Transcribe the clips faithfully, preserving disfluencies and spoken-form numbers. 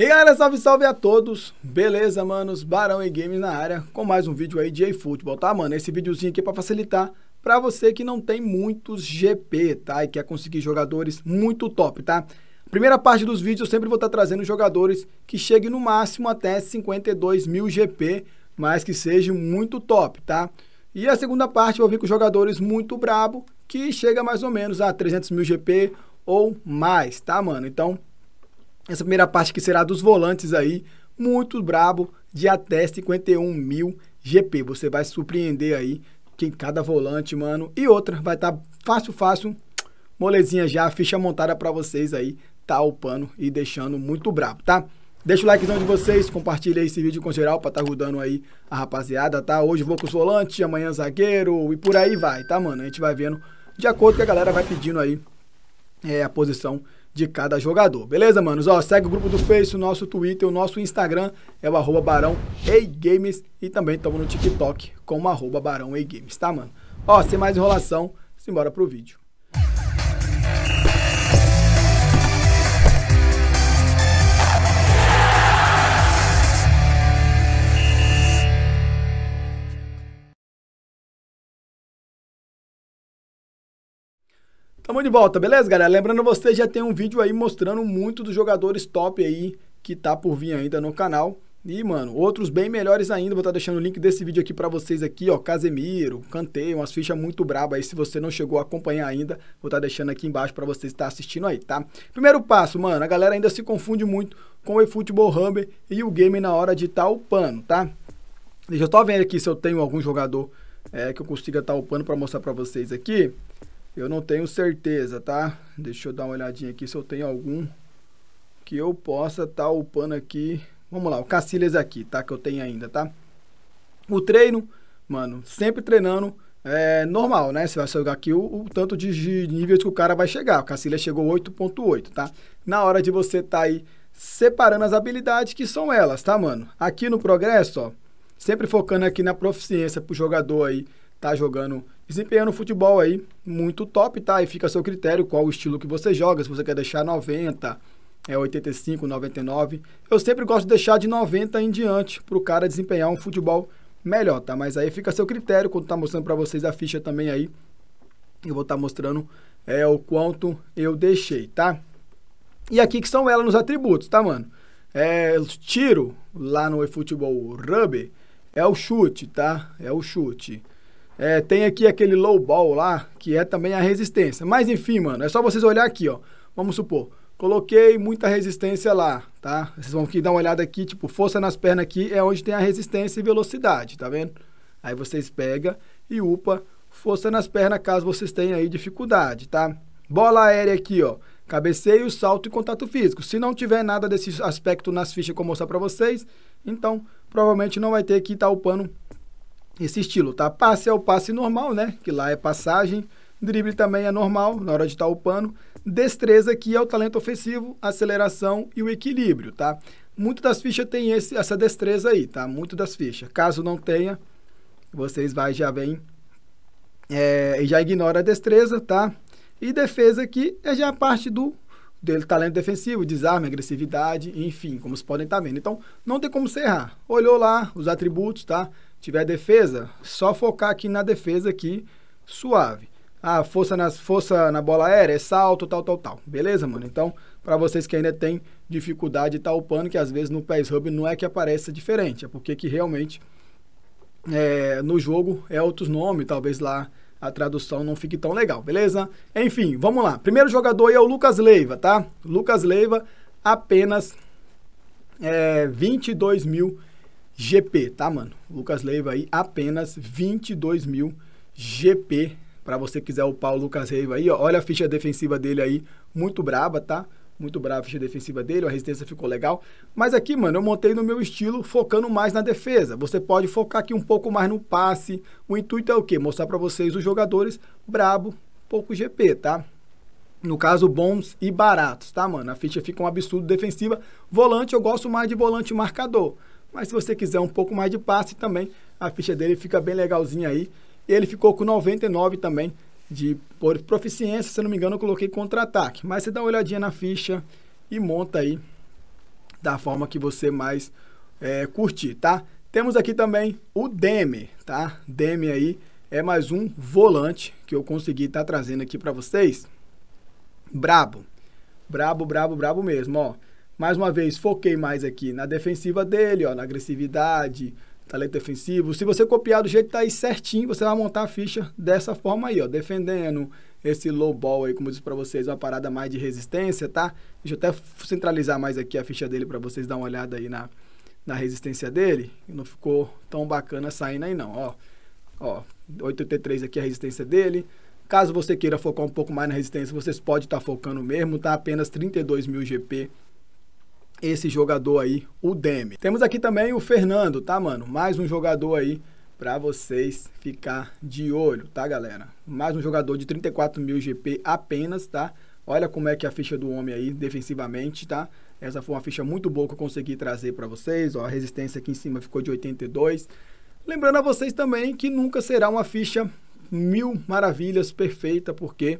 E galera, salve, salve a todos, beleza, manos? Barão e Games na área com mais um vídeo aí de eFootball, tá, mano? Esse videozinho aqui é pra facilitar pra você que não tem muitos G P, tá? E quer conseguir jogadores muito top, tá? Primeira parte dos vídeos eu sempre vou estar trazendo jogadores que cheguem no máximo até cinquenta e dois mil G P, mas que sejam muito top, tá? E a segunda parte eu vou vir com jogadores muito brabo, que chega mais ou menos a trezentos mil G P ou mais, tá, mano? Então, essa primeira parte que será dos volantes aí, muito brabo, de até cinquenta e um mil G P. Você vai se surpreender aí, que cada volante, mano. E outra, vai estar tá fácil, fácil, molezinha já, ficha montada pra vocês aí, tá upando e deixando muito brabo, tá? Deixa o likezão de vocês, compartilha aí esse vídeo com geral pra tá ajudando aí a rapaziada, tá? Hoje vou com os volantes, amanhã zagueiro e por aí vai, tá, mano? A gente vai vendo de acordo que a galera vai pedindo aí é, a posição de cada jogador, beleza, manos? Ó, segue o grupo do Face, o nosso Twitter, o nosso Instagram é o arroba barão e games e também estamos no TikTok com o arroba barão e games, tá, mano? Ó, sem mais enrolação, simbora pro vídeo. Tamo de volta, beleza, galera? Lembrando vocês, já tem um vídeo aí mostrando muito dos jogadores top aí que tá por vir ainda no canal. E, mano, outros bem melhores ainda. Vou estar tá deixando o link desse vídeo aqui pra vocês aqui, ó. Casemiro, Kanté, umas fichas muito braba aí. Se você não chegou a acompanhar ainda, vou estar tá deixando aqui embaixo pra vocês estar tá assistindo aí, tá? Primeiro passo, mano, a galera ainda se confunde muito com o eFootball Hub e o game na hora de estar tá upando, tá? Deixa eu só ver aqui se eu tenho algum jogador é, que eu consiga estar tá upando pra mostrar pra vocês aqui. Eu não tenho certeza, tá? Deixa eu dar uma olhadinha aqui se eu tenho algum que eu possa tá upando aqui. Vamos lá, o Cacilhas aqui, tá? Que eu tenho ainda, tá? O treino, mano, sempre treinando é normal, né? Você vai jogar aqui o, o tanto de, de níveis que o cara vai chegar. O Cacilhas chegou oito ponto oito, tá? Na hora de você tá aí separando as habilidades que são elas, tá, mano? Aqui no progresso, ó, sempre focando aqui na proficiência pro jogador aí tá jogando, desempenhando futebol aí, muito top, tá? E fica a seu critério qual o estilo que você joga, se você quer deixar noventa, é oitenta e cinco, noventa e nove. Eu sempre gosto de deixar de noventa em diante, pro cara desempenhar um futebol melhor, tá? Mas aí fica a seu critério, quando tá mostrando pra vocês a ficha também aí, eu vou estar tá mostrando é, o quanto eu deixei, tá? E aqui que são elas nos atributos, tá, mano? É, tiro, lá no eFootball Rugby, é o chute, tá? É o chute. É, tem aqui aquele low ball lá, que é também a resistência. Mas enfim, mano, é só vocês olhar aqui, ó. Vamos supor, coloquei muita resistência lá, tá? Vocês vão aqui dar uma olhada aqui, tipo, força nas pernas aqui é onde tem a resistência e velocidade, tá vendo? Aí vocês pegam e upa força nas pernas caso vocês tenham aí dificuldade, tá? Bola aérea aqui, ó. Cabeceio, salto e contato físico. Se não tiver nada desse aspecto nas fichas que eu mostrar pra vocês, então provavelmente não vai ter que estar upando esse estilo, tá? Passe é o passe normal, né? Que lá é passagem. Drible também é normal, na hora de estar upando. Destreza aqui é o talento ofensivo, aceleração e o equilíbrio, tá? Muitas das fichas tem esse, essa destreza aí, tá? Muitas das fichas. Caso não tenha, vocês vai, já vem é, e já ignora a destreza, tá? E defesa aqui é já a parte do dele, talento defensivo, desarme, agressividade, enfim, como vocês podem estar vendo. Então, não tem como você errar. Olhou lá os atributos, tá? Tiver defesa, só focar aqui na defesa aqui, suave. Ah, força, nas, força na bola aérea, é salto, tal, tal, tal. Beleza, mano? Então, para vocês que ainda tem dificuldade e tá upando, que às vezes no P E S Hub não é que apareça diferente, é porque que realmente é, no jogo é outros nomes, talvez lá a tradução não fique tão legal, beleza? Enfim, vamos lá. Primeiro jogador aí é o Lucas Leiva, tá? Lucas Leiva, apenas é, vinte e dois mil G P, tá, mano? Lucas Leiva aí, apenas vinte e dois mil G P, pra você quiser upar o Lucas Leiva aí, ó, olha a ficha defensiva dele aí, muito braba, tá? Muito brava a ficha defensiva dele, a resistência ficou legal, mas aqui, mano, eu montei no meu estilo focando mais na defesa, você pode focar aqui um pouco mais no passe, o intuito é o quê? Mostrar pra vocês os jogadores brabo, pouco G P, tá? No caso, bons e baratos, tá, mano? A ficha fica um absurdo defensiva, volante, eu gosto mais de volante marcador, mas se você quiser um pouco mais de passe também, a ficha dele fica bem legalzinha aí. Ele ficou com noventa e nove também de por proficiência, se não me engano eu coloquei contra-ataque. Mas você dá uma olhadinha na ficha e monta aí da forma que você mais é, curtir, tá? Temos aqui também o Demi, tá? Demi aí é mais um volante que eu consegui estar tá trazendo aqui para vocês. Brabo, brabo, brabo, brabo mesmo, ó. Mais uma vez, foquei mais aqui na defensiva dele, ó, na agressividade, talento defensivo. Se você copiar do jeito que tá aí certinho, você vai montar a ficha dessa forma aí, ó, defendendo esse low ball aí, como eu disse para vocês, uma parada mais de resistência, tá? Deixa eu até centralizar mais aqui a ficha dele para vocês dar uma olhada aí na, na resistência dele. Não ficou tão bacana saindo aí não, ó. Ó, oito três aqui é a resistência dele. Caso você queira focar um pouco mais na resistência, vocês podem estar tá focando mesmo, tá? Apenas trinta e dois mil G P. Esse jogador aí, o Demi. Temos aqui também o Fernando, tá, mano? Mais um jogador aí pra vocês ficar de olho, tá, galera? Mais um jogador de trinta e quatro mil G P apenas, tá? Olha como é que é a ficha do homem aí, defensivamente, tá? Essa foi uma ficha muito boa que eu consegui trazer pra vocês, ó. A resistência aqui em cima ficou de oitenta e dois. Lembrando a vocês também que nunca será uma ficha mil maravilhas perfeita, porque...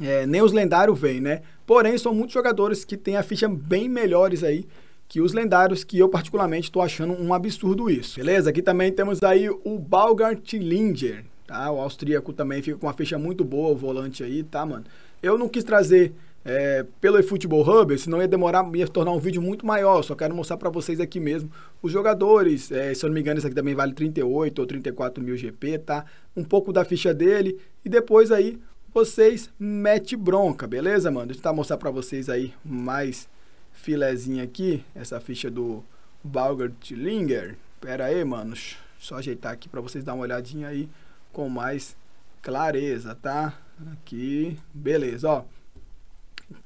É, nem os lendários vêm, né? Porém, são muitos jogadores que têm a ficha bem melhores aí que os lendários, que eu particularmente tô achando um absurdo isso, beleza? Aqui também temos aí o Baumgartlinger, tá? O austríaco também fica com uma ficha muito boa, o volante aí, tá, mano? Eu não quis trazer é, pelo eFootball Hub, senão ia demorar, ia tornar um vídeo muito maior. Só quero mostrar pra vocês aqui mesmo os jogadores. É, se eu não me engano, esse aqui também vale trinta e oito ou trinta e quatro mil G P, tá? Um pouco da ficha dele e depois aí... vocês mete bronca, beleza, mano? Deixa eu mostrar pra vocês aí mais filezinha aqui, essa ficha do Baumgartlinger. Pera aí, mano, só ajeitar aqui pra vocês dar uma olhadinha aí com mais clareza, tá? Aqui, beleza, ó.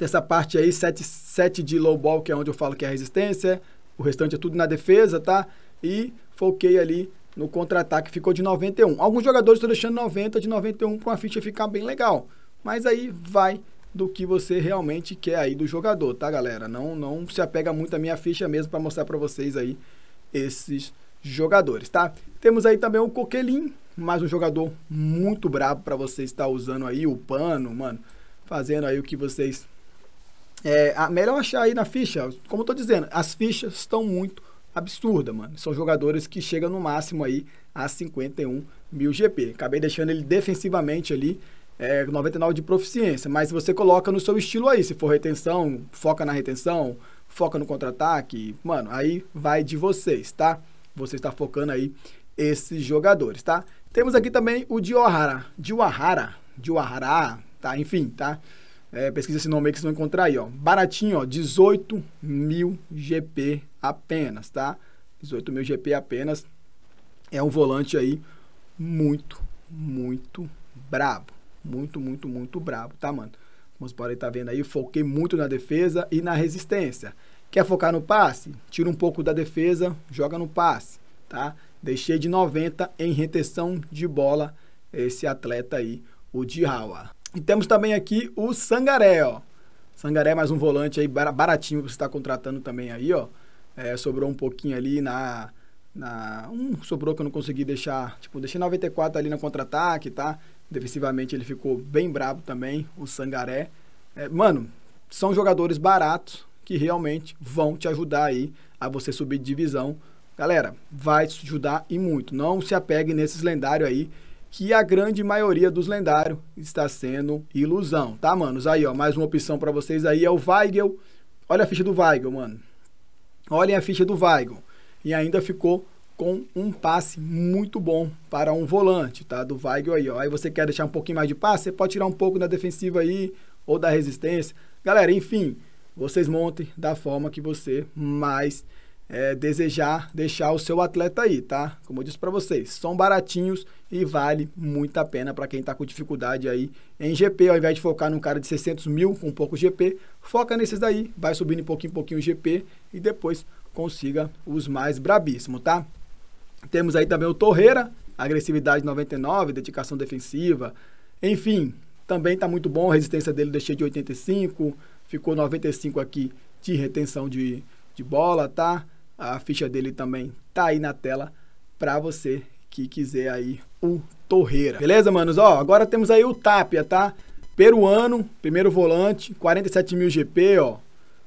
Essa parte aí, sete, sete de low ball, que é onde eu falo que é a resistência. O restante é tudo na defesa, tá? E foquei ali no contra-ataque, ficou de noventa e um. Alguns jogadores estão deixando noventa de noventa e um para uma ficha ficar bem legal. Mas aí vai do que você realmente quer aí do jogador, tá, galera? Não, não se apega muito à minha ficha mesmo para mostrar para vocês aí esses jogadores, tá? Temos aí também o Coquelim, mais um jogador muito brabo para vocês estar usando aí o pano, mano. Fazendo aí o que vocês... É, a melhor achar aí na ficha, como eu tô dizendo, as fichas estão muito... absurda, mano. São jogadores que chegam no máximo aí a cinquenta e um mil G P. Acabei deixando ele defensivamente ali, é, noventa e nove de proficiência. Mas você coloca no seu estilo aí, se for retenção, foca na retenção, foca no contra-ataque, mano, aí vai de vocês, tá? Você está focando aí esses jogadores, tá? Temos aqui também o de O'Hara, de O'Hara, de O'Hara, tá? Enfim, tá? É, pesquisa esse nome aí que vocês vão encontrar aí, ó. Baratinho, ó, dezoito mil G P apenas, tá? dezoito mil G P apenas. É um volante aí muito, muito brabo. Muito, muito, muito brabo, tá, mano? Como vocês podem estar vendo aí, eu foquei muito na defesa e na resistência. Quer focar no passe? Tira um pouco da defesa, joga no passe, tá? Deixei de noventa em retenção de bola esse atleta aí, o Diarra. E temos também aqui o Sangaré, ó. Sangaré, mais um volante aí, baratinho, que você está contratando também aí, ó. É, sobrou um pouquinho ali na... na um sobrou que eu não consegui deixar... Tipo, deixei noventa e quatro ali no contra-ataque, tá? Defensivamente ele ficou bem brabo também, o Sangaré. É, mano, são jogadores baratos que realmente vão te ajudar aí a você subir de divisão. Galera, vai te ajudar e muito. Não se apegue nesses lendários aí, que a grande maioria dos lendários está sendo ilusão, tá, manos? Aí, ó, mais uma opção pra vocês aí é o Weigl. Olha a ficha do Weigl, mano. Olhem a ficha do Weigl. E ainda ficou com um passe muito bom para um volante, tá? Do Weigl aí, ó. Aí você quer deixar um pouquinho mais de passe, você pode tirar um pouco da defensiva aí, ou da resistência. Galera, enfim, vocês montem da forma que você mais É, desejar deixar o seu atleta aí, tá? Como eu disse pra vocês, são baratinhos e vale muito a pena pra quem tá com dificuldade aí em G P. Ao invés de focar num cara de seiscentos mil com pouco G P, foca nesses daí, vai subindo em pouquinho em pouquinho o G P e depois consiga os mais brabíssimos, tá? Temos aí também o Torreira, agressividade noventa e nove, dedicação defensiva, enfim, também tá muito bom. A resistência dele deixei de oitenta e cinco, ficou noventa e cinco aqui de retenção de, de bola, tá? A ficha dele também tá aí na tela pra você que quiser aí o Torreira. Beleza, manos? Ó, agora temos aí o Tápia, tá? Peruano, primeiro volante, quarenta e sete mil G P, ó.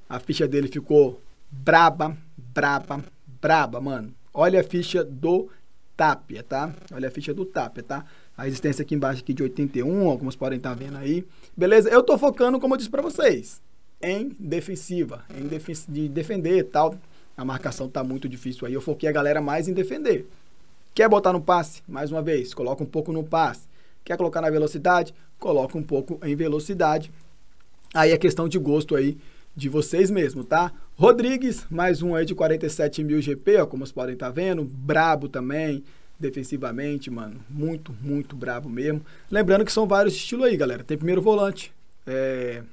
A ficha dele ficou braba, braba, braba, mano. Olha a ficha do Tápia, tá? Olha a ficha do Tápia, tá? A resistência aqui embaixo aqui de oitenta e um, ó, como vocês podem estar vendo aí. Beleza? Eu tô focando, como eu disse pra vocês, em defensiva, em defen de defender e tal. A marcação tá muito difícil aí. Eu foquei a galera mais em defender. Quer botar no passe? Mais uma vez, coloca um pouco no passe. Quer colocar na velocidade? Coloca um pouco em velocidade. Aí é questão de gosto aí de vocês mesmo, tá? Rodrigues, mais um aí de quarenta e sete mil G P, ó, como vocês podem estar vendo. Brabo também, defensivamente, mano. Muito, muito brabo mesmo. Lembrando que são vários estilos aí, galera. Tem primeiro volante, é...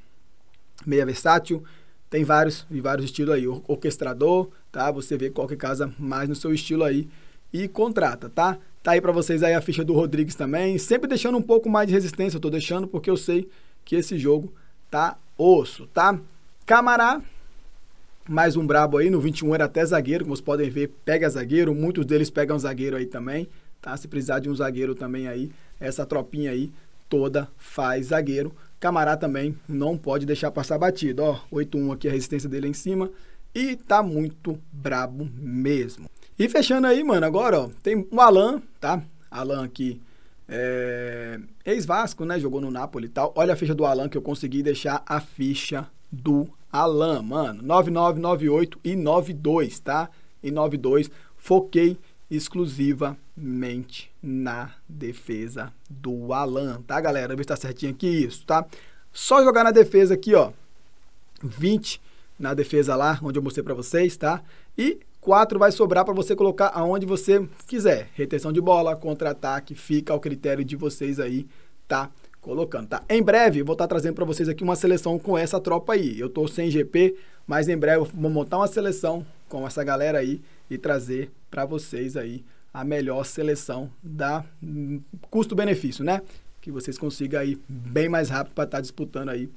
meia versátil. Tem vários e vários estilos aí. Orquestrador, tá? Você vê qual que casa mais no seu estilo aí e contrata, tá? Tá aí pra vocês aí a ficha do Rodrigues também. Sempre deixando um pouco mais de resistência. Eu tô deixando porque eu sei que esse jogo tá osso, tá? Camará, mais um brabo aí. No vinte e um era até zagueiro, como vocês podem ver, pega zagueiro. Muitos deles pegam zagueiro aí também, tá? Se precisar de um zagueiro também aí, essa tropinha aí toda faz zagueiro. Camará também não pode deixar passar batido, ó. oito um aqui a resistência dele em cima. E tá muito brabo mesmo. E fechando aí, mano, agora, ó, tem o Alan, tá? Alan aqui, é... ex-Vasco, né? Jogou no Napoli e tal. Olha a ficha do Alan, que eu consegui deixar a ficha do Alan, mano. nove nove, nove oito e nove dois, tá? E nove dois, foquei exclusivamente na defesa do Alan, tá, galera? Vamos ver se tá certinho aqui isso, tá? Só jogar na defesa aqui, ó. vinte na defesa lá, onde eu mostrei pra vocês, tá? E... quatro vai sobrar para você colocar aonde você quiser. Retenção de bola, contra-ataque, fica ao critério de vocês aí, tá? Colocando, tá? Em breve, vou estar tá trazendo para vocês aqui uma seleção com essa tropa aí. Eu tô sem G P, mas em breve eu vou montar uma seleção com essa galera aí e trazer para vocês aí a melhor seleção da custo-benefício, né? Que vocês consigam aí bem mais rápido para estar tá disputando aí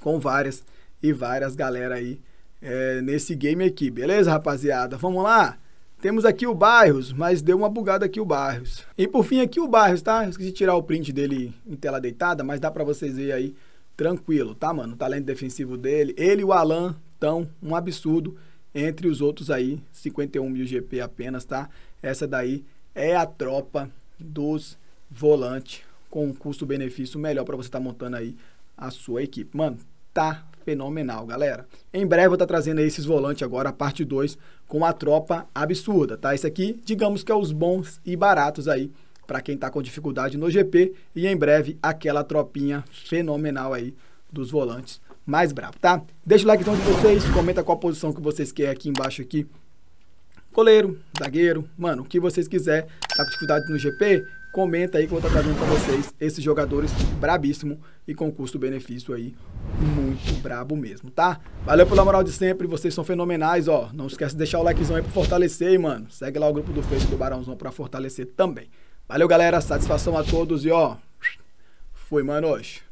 com várias e várias galera aí. É, nesse game aqui, beleza, rapaziada? Vamos lá? Temos aqui o Barros, mas deu uma bugada aqui o Barros. E por fim aqui o Barros, tá? Esqueci de tirar o print dele em tela deitada, mas dá pra vocês verem aí tranquilo, tá, mano? O talento defensivo dele, ele e o Alan tão um absurdo entre os outros aí, cinquenta e um mil G P apenas, tá? Essa daí é a tropa dos volantes com um custo-benefício melhor pra você tá montando aí a sua equipe. Mano, tá fenomenal, galera. Em breve eu vou estar trazendo aí esses volantes agora, a parte dois, com a tropa absurda, tá? Isso aqui, digamos que é os bons e baratos aí, pra quem tá com dificuldade no G P, e em breve aquela tropinha fenomenal aí dos volantes mais brabo, tá? Deixa o like então de vocês, comenta qual posição que vocês querem aqui embaixo aqui. Goleiro, zagueiro, mano, o que vocês quiserem, tá com dificuldade no G P, comenta aí que eu vou estar trazendo pra vocês esses jogadores brabíssimo e com custo-benefício aí muito brabo mesmo, tá? Valeu pela moral de sempre, vocês são fenomenais, ó. Não esquece de deixar o likezão aí pra fortalecer, hein, mano. Segue lá o grupo do Facebook do Barãozão pra fortalecer também. Valeu, galera, satisfação a todos e, ó, fui, mano, hoje.